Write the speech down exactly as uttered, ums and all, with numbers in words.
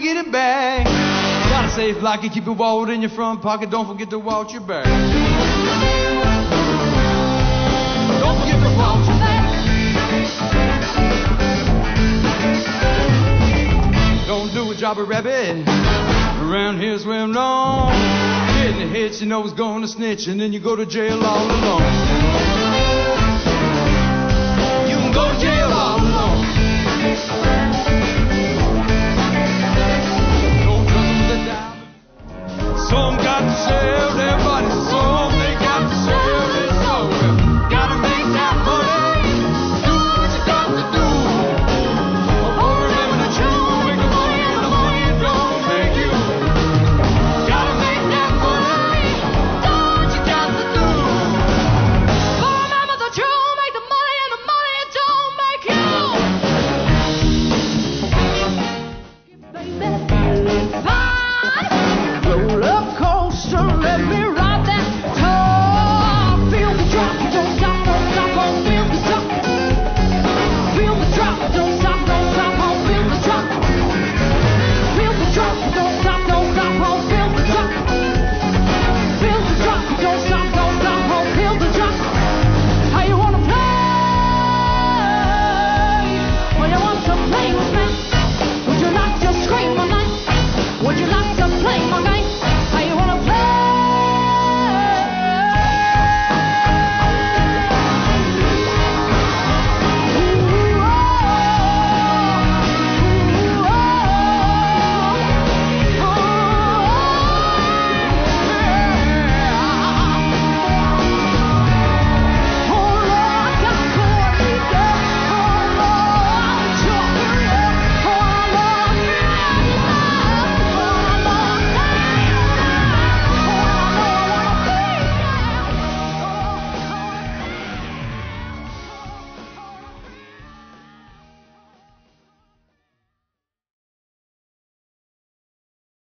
never get it back. Got a safe lock and keep it walled in your front pocket. Don't forget to watch your back. Don't forget to watch your back. Don't do a job of rabbit. Around here's where I'm known. Getting hit, you know it's gonna snitch, and then you go to jail all alone. Some got to sell their bodies.